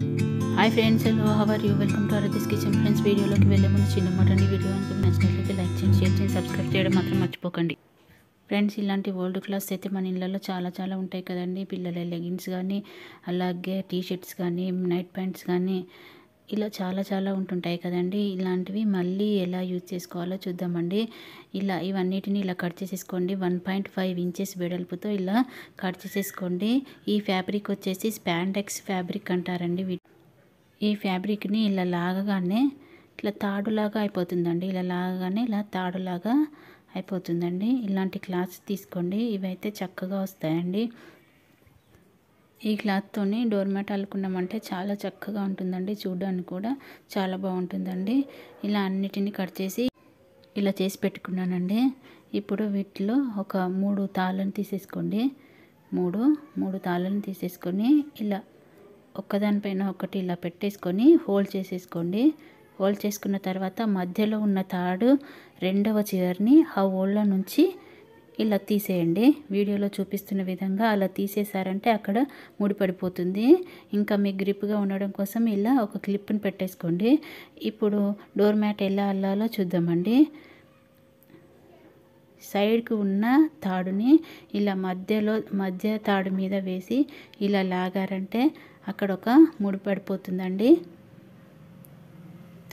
Hi friends, hello, how are you, welcome to Aaradhya's kitchen. Friends, वीडियोलोकी వెళ్ళే ముందు చిన్న మాట అండి, వీడియో మీకు నచ్చినట్లయితే లైక్ చేయండి, షేర్ చేయండి, సబ్స్క్రైబ్ చేయడం మాత్రం మర్చిపోకండి। ఫ్రెండ్స్, ఇలాంటి ఓల్డ్ క్లాత్స్ అయితే మన ఇళ్ళల్లో చాలా చాలా ఉంటాయి కదండి। పిల్లల లెగ్గిన్స్ కానీ, అలాగే టీ షర్ట్స్ కానీ, నైట్ ప్యాంట్స్ కానీ ఇలా చాలా చాలా ఉంటుంటాయి కదండి। ఇలాంటివి మళ్ళీ ఎలా యూజ్ చేసుకోవాలో చూద్దామండి। ఇలా ఇవన్నిటిని ఇలా కట్ చేసేసుకోండి। 1.5 ఇంచెస్ వెడల్పుతో ఇలా కట్ చేసేసుకోండి। ఈ ఫ్యాబ్రిక్ వచ్చేసి స్పాండెక్స్ ఫ్యాబ్రిక్ అంటారండి। ఈ ఫ్యాబ్రిక్ని ఇలా లాగగానే ఇట్లా తాడులాగా అయిపోతుందండి। ఇలా లాగగానే ఇలా తాడులాగా అయిపోతుందండి। ఇలాంటి క్లాత్స్ తీసుకోండి, ఇవైతే చక్కగా వస్తాయండి। ఈ క్లాత్తోని డోర్ మ్యాట్ అల్లుకున్నామంటే చాలా చక్కగా ఉంటుందండి, చూడడానికి కూడా చాలా బాగుంటుందండి। ఇలా అన్నిటిని కట్ చేసి ఇలా చేసి పెట్టుకున్నానండి। ఇప్పుడు వీటిలో ఒక 3 తాళ్ళను తీసేసుకోండి। మూడు తాళ్ళను తీసేసుకొని ఇలా ఒక్కదానిపైన ఒకటి ఇలా పెట్టేసుకొని హోల్డ్ చేసేసుకోండి। హోల్డ్ చేసుకున్న తర్వాత మధ్యలో ఉన్న తాడు రెండవ చివర్ని ఆ హోల్లో నుంచి ఇలా తీసేయండి। వీడియోలో చూపిస్తున్న విధంగా అలా తీసేసారంటే అక్కడ ముడిపడిపోతుంది। ఇంకా మీకు గ్రిప్గా ఉండడం కోసం ఇలా ఒక క్లిప్ని పెట్టేసుకోండి। ఇప్పుడు డోర్ మ్యాట్ ఎలా అల్లాలో చూద్దామండి। సైడ్కి ఉన్న తాడుని ఇలా మధ్య తాడు మీద వేసి ఇలా లాగారంటే అక్కడ ఒక ముడిపడిపోతుందండి।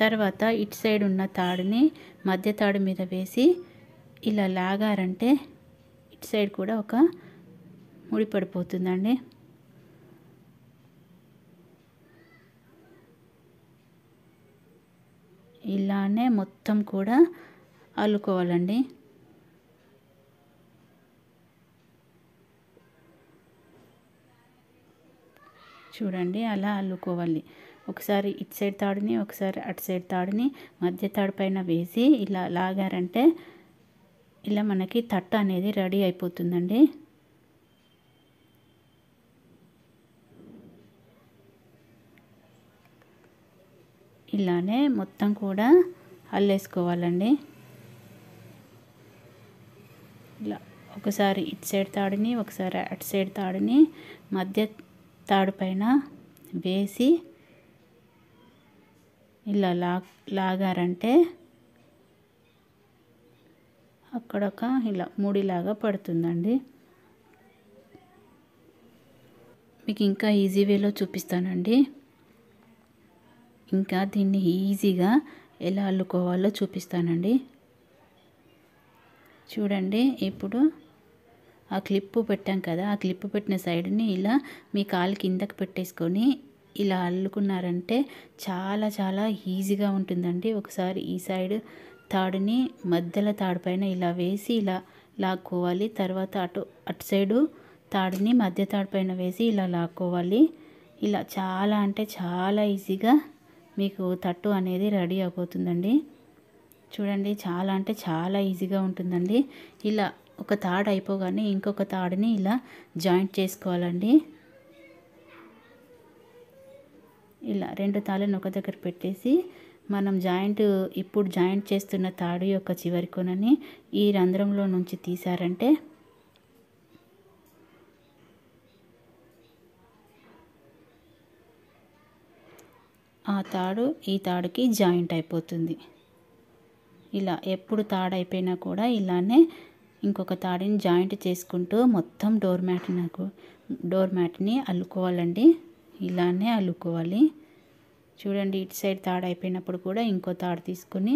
తర్వాత ఇటు సైడ్ ఉన్న తాడుని మధ్య తాడు మీద వేసి ఇలా లాగారంటే ఇటు సైడ్ కూడా ఒక ముడిపడిపోతుందండి। ఇలానే మొత్తం కూడా అల్లుకోవాలండి। చూడండి, అలా అల్లుకోవాలి। ఒకసారి ఇటు సైడ్ తాడుని, ఒకసారి అటు సైడ్ తాడుని మధ్య తాడు పైన వేసి ఇలా లాగారంటే ఇలా మనకి తట్ట అనేది రెడీ అయిపోతుందండి। ఇలానే మొత్తం కూడా అల్లేసుకోవాలండి। ఇలా ఒకసారి ఇటు సైడ్ తాడుని, ఒకసారి అటు సైడ్ తాడుని మధ్య తాడు పైన వేసి ఇలా లాగారంటే అక్కడొక ఇలా ముడిలాగా పడుతుందండి। మీకు ఇంకా ఈజీ వేలో చూపిస్తానండి। ఇంకా దీన్ని ఈజీగా ఎలా అల్లుకోవాలో చూపిస్తానండి। చూడండి, ఇప్పుడు ఆ క్లిప్పు పెట్టాం కదా, ఆ క్లిప్పు పెట్టిన సైడ్ని ఇలా మీ కాలు కిందకి పెట్టేసుకొని ఇలా అల్లుకున్నారంటే చాలా చాలా ఈజీగా ఉంటుందండి। ఒకసారి ఈ సైడ్ తాడుని మధ్యలో తాడు పైన ఇలా వేసి ఇలా లాక్కోవాలి। తర్వాత అటు సైడు తాడుని మధ్య తాడు పైన వేసి ఇలా లాక్కోవాలి। ఇలా చాలా అంటే చాలా ఈజీగా మీకు తట్టు అనేది రెడీ అయిపోతుందండి। చూడండి, చాలా అంటే చాలా ఈజీగా ఉంటుందండి। ఇలా ఒక తాడు అయిపోగానే ఇంకొక తాడుని ఇలా జాయింట్ చేసుకోవాలండి। ఇలా 2 తాళ్ళను ఒక దగ్గర పెట్టేసి మనం ఇప్పుడు జాయింట్ చేస్తున్న తాడు యొక్క చివరి కొనని ఈ రంధ్రంలో నుంచి తీసారంటే ఆ తాడు ఈ తాడుకి జాయింట్ అయిపోతుంది। ఇలా ఎప్పుడు తాడు అయిపోయినా కూడా ఇలానే ఇంకొక తాడుని జాయింట్ చేసుకుంటూ మొత్తం డోర్ మ్యాట్ని అల్లుకోవాలండి। ఇలానే అల్లుకోవాలి। చూడండి, ఇటు సైడ్ తాడు అయిపోయినప్పుడు కూడా ఇంకో తాడు తీసుకొని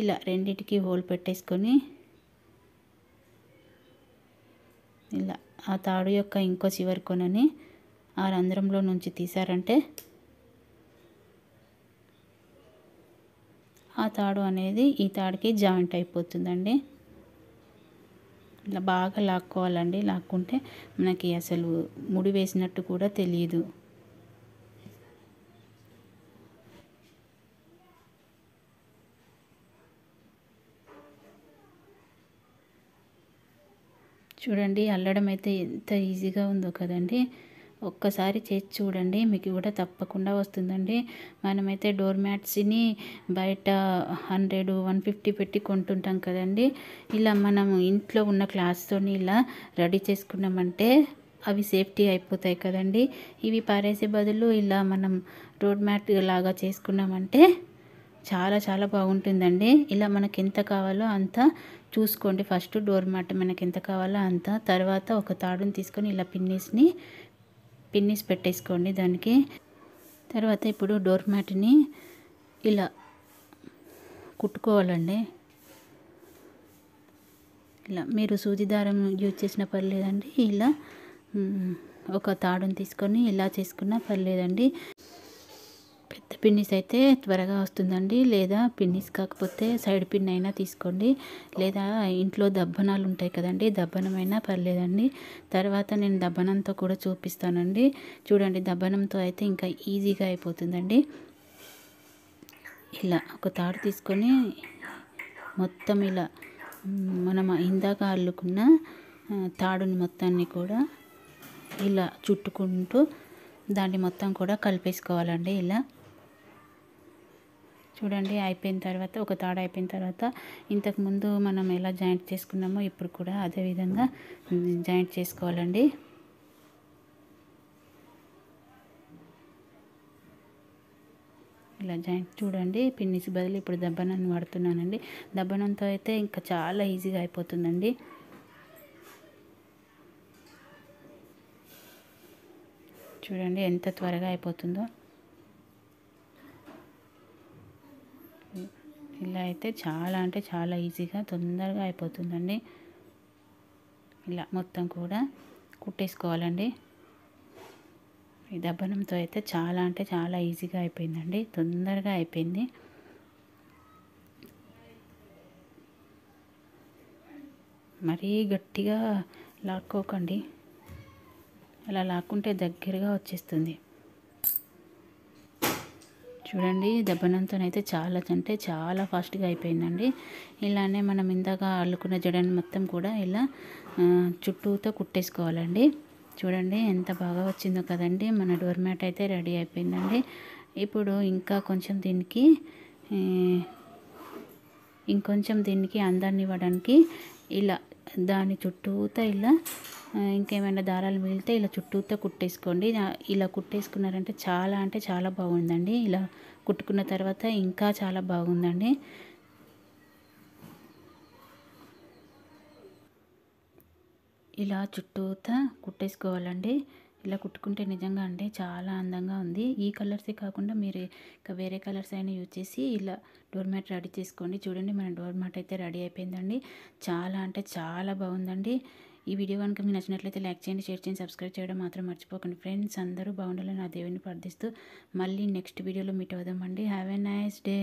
ఇలా రెండింటికి హోల్ పెట్టేసుకొని ఇలా ఆ తాడు యొక్క ఇంకో చివరి కొనని ఆ రంధ్రంలో నుంచి తీసారంటే ఆ తాడు అనేది ఈ తాడుకి జాయింట్ అయిపోతుందండి। ఇలా బాగా లాక్కోవాలండి, లాక్కుంటే మనకి అసలు ముడి వేసినట్టు కూడా తెలియదు। చూడండి, అల్లడం అయితే ఎంత ఈజీగా ఉందో కదండి। ఒక్కసారి చేసి చూడండి, మీకు కూడా తప్పకుండా వస్తుందండి। మనమైతే డోర్ మ్యాట్స్ని బయట 100, 150 పెట్టి కొంటుంటాం కదండి। ఇలా మనం ఇంట్లో ఉన్న క్లాస్తోని ఇలా రెడీ చేసుకున్నామంటే అవి సేఫ్టీ అయిపోతాయి కదండి. ఇవి పారేసే బదులు ఇలా మనం రోడ్ మ్యాట్ లాగా చేసుకున్నామంటే చాలా చాలా బాగుంటుందండి. ఇలా మనకి ఎంత కావాలో అంత చూసుకోండి. ఫస్ట్ డోర్ మ్యాట్ మనకి ఎంత కావాలో అంత, తర్వాత ఒక తాడుని తీసుకొని ఇలా పిన్నిస్ పెట్టేసుకోండి దానికి. తర్వాత ఇప్పుడు డోర్ మ్యాట్ని ఇలా కుట్టుకోవాలండి. ఇలా మీరు సూది దారం యూజ్ చేసినా పర్లేదండి, ఇలా ఒక తాడుని తీసుకొని ఇలా చేసుకున్నా పర్లేదండి. పెద్ద పిన్నిస్ అయితే త్వరగా వస్తుందండి, లేదా పిన్నిస్ కాకపోతే సైడ్ పిన్ అయినా తీసుకోండి, లేదా ఇంట్లో దబ్బనాలు ఉంటాయి కదండి, దబ్బనమైనా పర్లేదండి. తర్వాత నేను దబ్బనంతో కూడా చూపిస్తానండి. చూడండి, దబ్బనంతో అయితే ఇంకా ఈజీగా అయిపోతుందండి. ఇలా ఒక తాడు తీసుకొని మొత్తం ఇలా మనం ఇందాక అల్లుకున్న తాడుని మొత్తాన్ని కూడా ఇలా చుట్టుకుంటూ దాన్ని మొత్తం కూడా కలిపేసుకోవాలండి. ఇలా చూడండి, అయిపోయిన తర్వాత ఒక తాడు అయిపోయిన తర్వాత ఇంతకుముందు మనం ఎలా జాయింట్ చేసుకున్నామో ఇప్పుడు కూడా అదే విధంగా జాయింట్ చేసుకోవాలండి. ఇలా జాయింట్ చూడండి, పిన్నిస్ బదులు ఇప్పుడు దబ్బనాన్ని వాడుతున్నానండి. దబ్బనంతో అయితే ఇంకా చాలా ఈజీగా అయిపోతుందండి. చూడండి ఎంత త్వరగా అయిపోతుందో. ఇలా అయితే చాలా అంటే చాలా ఈజీగా తొందరగా అయిపోతుందండి. ఇలా మొత్తం కూడా కుట్టేసుకోవాలండి. ఈ దబ్బనంతో అయితే చాలా అంటే చాలా ఈజీగా అయిపోయిందండి, తొందరగా అయిపోయింది. మరీ గట్టిగా లాక్కోకండి, అలా లాక్కుంటే దగ్గరగా వచ్చేస్తుంది. చూడండి, దబ్బనంతోనైతే చాలా అంటే చాలా ఫాస్ట్గా అయిపోయిందండి. ఇలానే మనం ఇందాక అల్లుకున్న జడని మొత్తం కూడా ఇలా చుట్టూతో కుట్టేసుకోవాలండి. చూడండి ఎంత బాగా వచ్చిందో కదండి, మన డోర్ మ్యాట్ అయితే రెడీ అయిపోయిందండి. ఇప్పుడు ఇంకా కొంచెం దీనికి అందాన్ని ఇవ్వడానికి ఇలా దాని చుట్టూతో ఇలా ఇంకేమైనా దారాలు మిగిలితే ఇలా చుట్టూతో కుట్టేసుకోండి. ఇలా కుట్టేసుకున్నారంటే చాలా అంటే చాలా బాగుందండి. ఇలా కుట్టుకున్న తర్వాత ఇంకా చాలా బాగుందండి. ఇలా చుట్టూతా కుట్టేసుకోవాలండి. ఇలా కుట్టుకుంటే నిజంగా అంటే చాలా అందంగా ఉంది. ఈ కలర్సే కాకుండా మీరు ఇంకా వేరే కలర్స్ అయినా యూజ్ చేసి ఇలా డోర్ మ్యాట్ రెడీ చేసుకోండి. చూడండి, మన డోర్ మ్యాట్ అయితే రెడీ అయిపోయిందండి. చాలా అంటే చాలా బాగుందండి. ఈ వీడియో కనుక మీకు నచ్చినట్లయితే లైక్ చేయండి, షేర్ చేయండి, సబ్స్క్రైబ్ చేయడం మాత్రం మర్చిపోకండి. ఫ్రెండ్స్, అందరూ బాగుండాలని నా దేవుని ప్రార్థిస్తూ మళ్ళీ నెక్స్ట్ వీడియోలో మీట్ అవుదామండి. Have a nice day.